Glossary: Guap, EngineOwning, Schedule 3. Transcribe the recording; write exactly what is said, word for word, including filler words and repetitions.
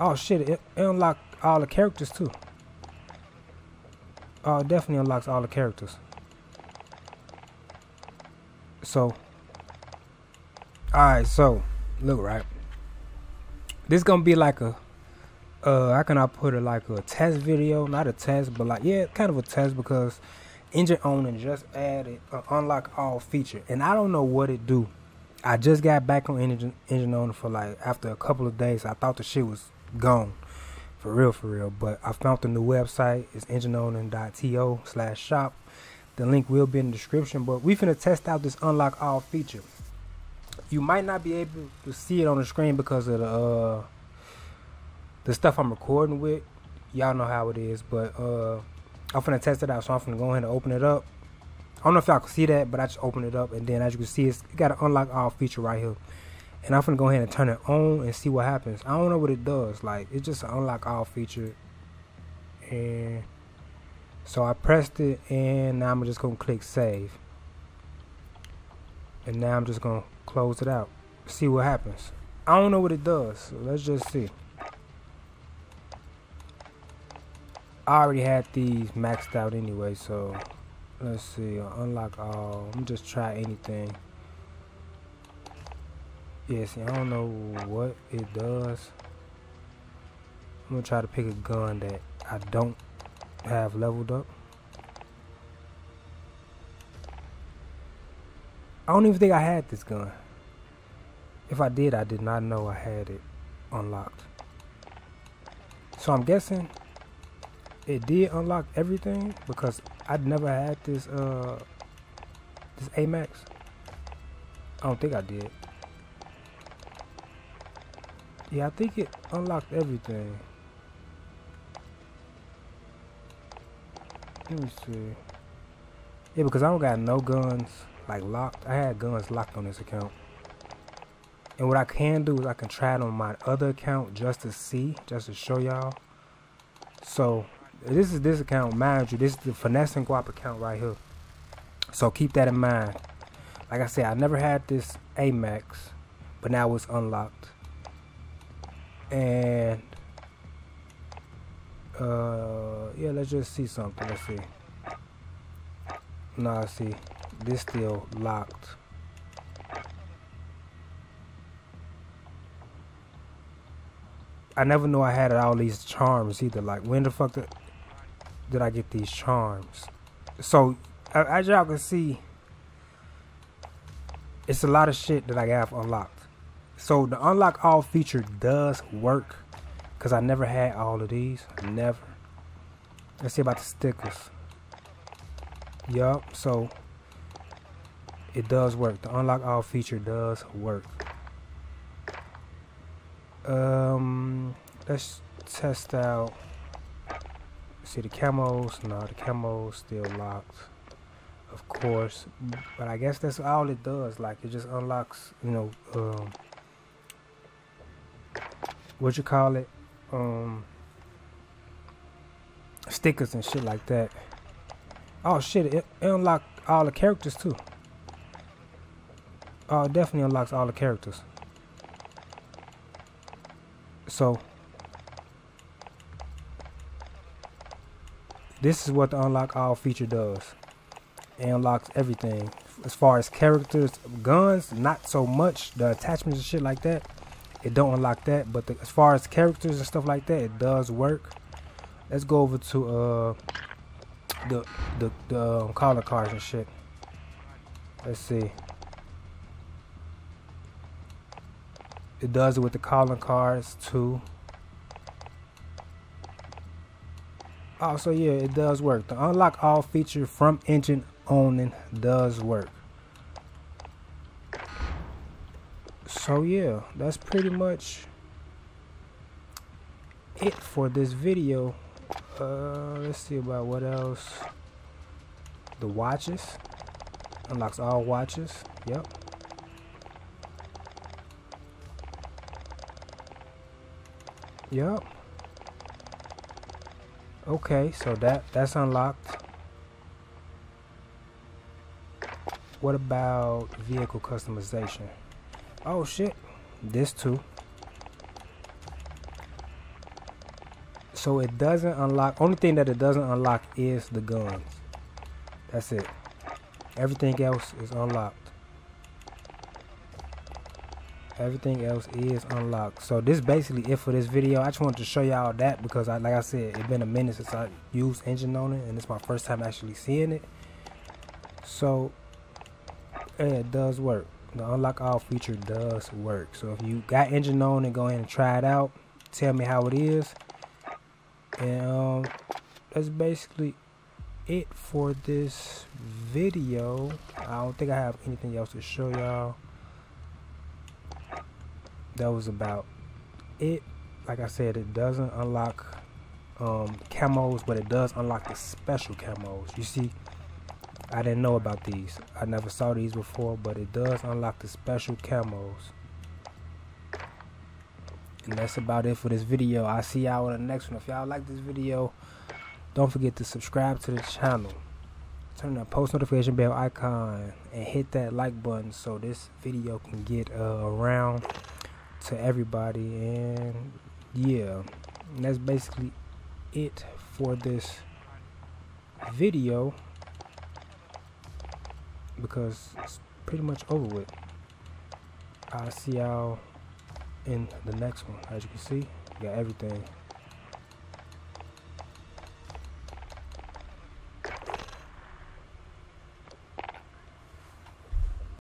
Oh shit, it unlocked all the characters too. Oh, it definitely unlocks all the characters. So, alright, so, look, right? This gonna be like a, uh, I can I put it like a test video, not a test, but like, yeah, kind of a test, because EngineOwning just added uh, unlock all feature, and I don't know what it do. I just got back on Engine EngineOwning for like, after a couple of days. I thought the shit was gone, for real, for real, but I found the new website. It's engineowning dot to slash shop. The link will be in the description, but we finna test out this unlock all feature. You might not be able to see it on the screen because of the uh, the stuff I'm recording with. Y'all know how it is, but uh, I'm finna test it out, so I'm finna go ahead and open it up. I don't know if y'all can see that, but I just opened it up, and then as you can see, it's got an unlock all feature right here. And I'm finna go ahead and turn it on and see what happens. I don't know what it does. Like, it's just an unlock all feature, and so I pressed it, and now I'm just gonna click save. And now I'm just gonna close it out. See what happens. I don't know what it does. So let's just see. I already had these maxed out anyway, so let's see. Unlock all. Let me just try anything. Yeah, see, I don't know what it does. I'm gonna try to pick a gun that I don't have leveled up. I don't even think I had this gun. If I did, I did not know I had it unlocked. So I'm guessing it did unlock everything, because I'd never had this uh this A MAX. I don't think I did. Yeah, I think it unlocked everything. Let me see. Yeah, because I don't got no guns like locked. I had guns locked on this account, and what I can do is I can try it on my other account just to see, just to show y'all. So this is this account, mind you. This is the Finesse and Guap account right here. So keep that in mind. Like I said, I never had this A MAX, but now it's unlocked, and uh yeah, let's just see something. Let's see. Nah, see, this still locked. I never knew I had all these charms either. Like, when the fuck did, did I get these charms? So as y'all can see, it's a lot of shit that I have unlocked. So the unlock all feature does work, because I never had all of these. Never. Let's see about the stickers. Yup, so it does work. The unlock all feature does work. Um, let's test out. See the camos. No, the camos still locked, of course. But I guess that's all it does. Like, it just unlocks, you know, um, what you call it? Um, stickers and shit like that. Oh shit, it, it unlocked all the characters too. Oh, it definitely unlocks all the characters. So this is what the unlock all feature does. It unlocks everything as far as characters. Guns, not so much. The attachments and shit like that, it don't unlock that, but the, as far as characters and stuff like that, it does work. Let's go over to uh the the, the um, collar cards and shit. Let's see. It does it with the calling cards too. Oh, so yeah, it does work. The unlock all feature from EngineOwning does work. So yeah, that's pretty much it for this video. Uh, let's see about what else. The watches. Unlocks all watches. Yep. Yep. Okay, so that that's unlocked. What about vehicle customization? Oh shit, this too. So it doesn't unlock, only thing that it doesn't unlock is the guns. That's it. Everything else is unlocked. Everything else is unlocked. So this is basically it for this video. I just wanted to show y'all that because I, like I said, it's been a minute since I used EngineOwning and it's my first time actually seeing it. So it does work. The unlock all feature does work. So if you got EngineOwning, go ahead and try it out. Tell me how it is. And um, that's basically it for this video. I don't think I have anything else to show y'all. That was about it. Like I said, it doesn't unlock um, camos, but it does unlock the special camos. You see, I didn't know about these. I never saw these before, but it does unlock the special camos. And that's about it for this video. I'll see y'all in the next one. If y'all like this video, don't forget to subscribe to the channel. Turn that post notification bell icon and hit that like button so this video can get uh, around to everybody. And yeah, and that's basically it for this video because it's pretty much over with. I'll see y'all in the next one. As you can see, we got everything.